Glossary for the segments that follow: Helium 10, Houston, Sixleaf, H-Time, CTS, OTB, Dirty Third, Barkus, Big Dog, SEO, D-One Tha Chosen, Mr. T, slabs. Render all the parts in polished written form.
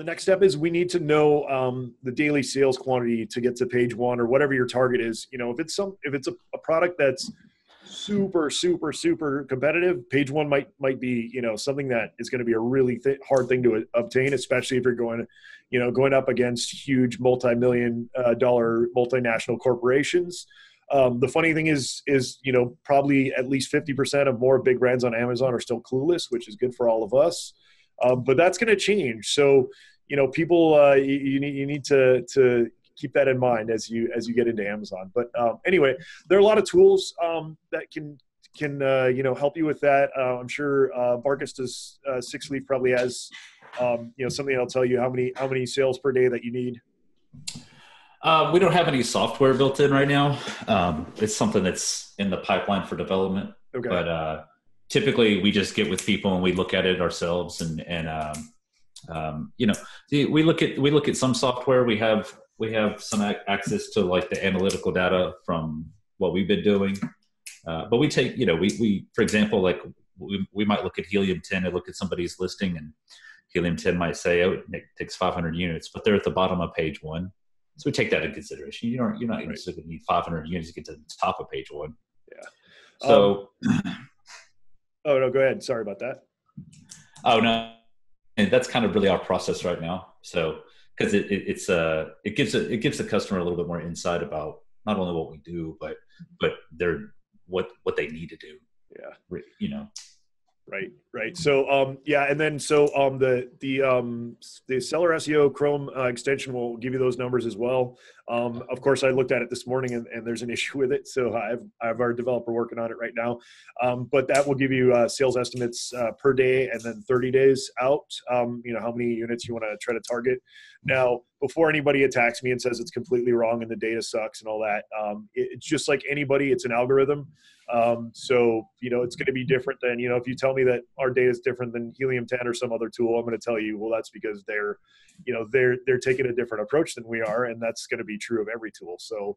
the next step is we need to know the daily sales quantity to get to page one or whatever your target is. You know, if it's a product that's super competitive, page one might be, you know, something that is going to be a really hard thing to obtain, especially if you're going, you know, going up against huge multi-million dollar multinational corporations. The funny thing is, you know, probably at least 50% of more big brands on Amazon are still clueless, which is good for all of us. But that's going to change. So, you know, people, you need to keep that in mind as you get into Amazon. But anyway, there are a lot of tools that can you know, help you with that. I'm sure Barkus does. Sixleaf probably has you know, something that'll tell you how many sales per day that you need. We don't have any software built in right now. It's something that's in the pipeline for development. Okay. But typically, we just get with people and we look at it ourselves. And you know, we look at some software. We have some access to like the analytical data from what we've been doing. But we take, you know, we for example, like we might look at Helium 10 and look at somebody's listing, and Helium 10 might say, oh, it takes 500 units, but they're at the bottom of page one. So we take that into consideration. You're not going to need 500 units to get to the top of page one. Yeah. So. Oh, no, go ahead. Sorry about that. Oh, no. And that's kind of really our process right now. So, because it gives the customer a little bit more insight about not only what we do, but what they need to do. Yeah. You know. Right. So, yeah, and then so the Seller SEO Chrome extension will give you those numbers as well. Of course, I looked at it this morning, and there's an issue with it, so I have our developer working on it right now. But that will give you sales estimates per day, and then 30 days out. You know, how many units you want to try to target. Now, before anybody attacks me and says it's completely wrong and the data sucks and all that, it's just like anybody. It's an algorithm. So, you know, it's going to be different than, you know, if you tell me that our data is different than Helium 10 or some other tool, I'm going to tell you, well, that's because they're taking a different approach than we are. And that's going to be true of every tool. So,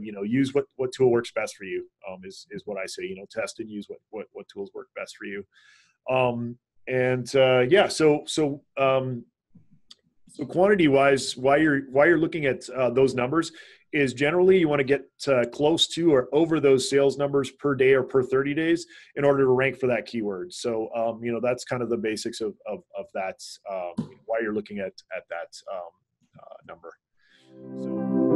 you know, use what tool works best for you, is what I say. You know, test and use what tools work best for you. Yeah, so quantity wise, why you're looking at those numbers is generally you want to get close to or over those sales numbers per day or per 30 days in order to rank for that keyword. So, you know, that's kind of the basics of that, why you're looking at that number. So.